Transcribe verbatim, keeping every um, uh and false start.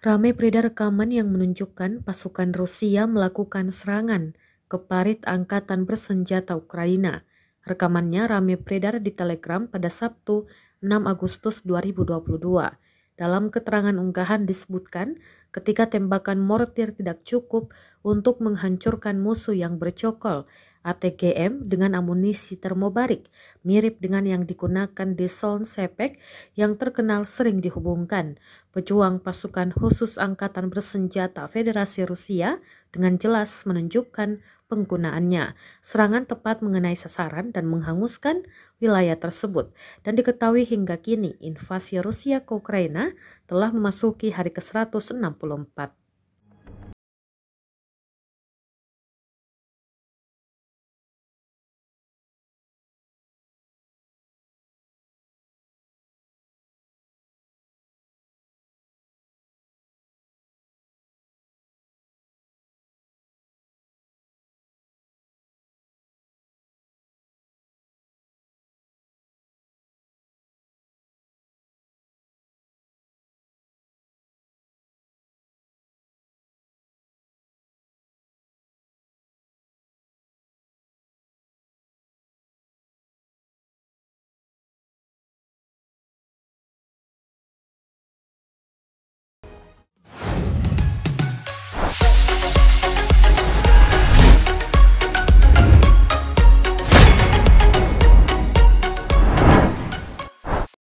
Ramai beredar rekaman yang menunjukkan pasukan Rusia melakukan serangan ke parit angkatan bersenjata Ukraina. Rekamannya ramai beredar di Telegram pada Sabtu enam Agustus dua ribu dua puluh dua. Dalam keterangan unggahan disebutkan ketika tembakan mortir tidak cukup untuk menghancurkan musuh yang bercokol A T G M dengan amunisi termobarik, mirip dengan yang digunakan di Solntsepek yang terkenal sering dihubungkan. Pejuang pasukan khusus angkatan bersenjata Federasi Rusia dengan jelas menunjukkan penggunaannya. Serangan tepat mengenai sasaran dan menghanguskan wilayah tersebut. Dan diketahui hingga kini invasi Rusia ke Ukraina telah memasuki hari ke seratus enam puluh empat.